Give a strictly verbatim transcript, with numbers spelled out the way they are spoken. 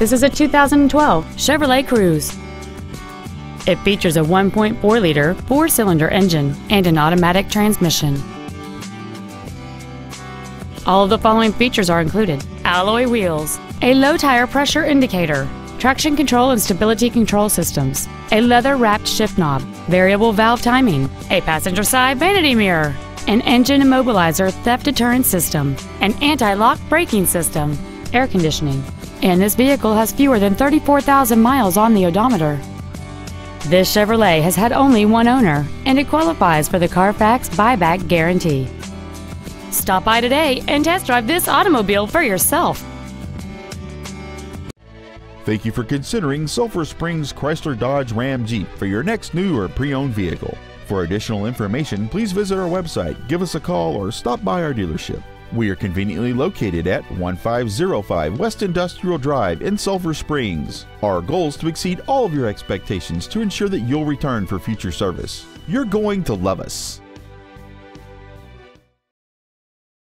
This is a two thousand twelve Chevrolet Cruze. It features a one point four liter four-cylinder engine and an automatic transmission. All of the following features are included: alloy wheels, a low tire pressure indicator, traction control and stability control systems, a leather-wrapped shift knob, variable valve timing, a passenger side vanity mirror, an engine immobilizer theft deterrent system, an anti-lock braking system, air conditioning, and this vehicle has fewer than thirty-four thousand miles on the odometer. This Chevrolet has had only one owner, and it qualifies for the Carfax buyback guarantee. Stop by today and test drive this automobile for yourself. Thank you for considering Sulphur Springs Chrysler Dodge Ram Jeep for your next new or pre-owned vehicle. For additional information, please visit our website, give us a call, or stop by our dealership. We are conveniently located at one five zero five West Industrial Drive in Sulphur Springs. Our goal is to exceed all of your expectations to ensure that you'll return for future service. You're going to love us.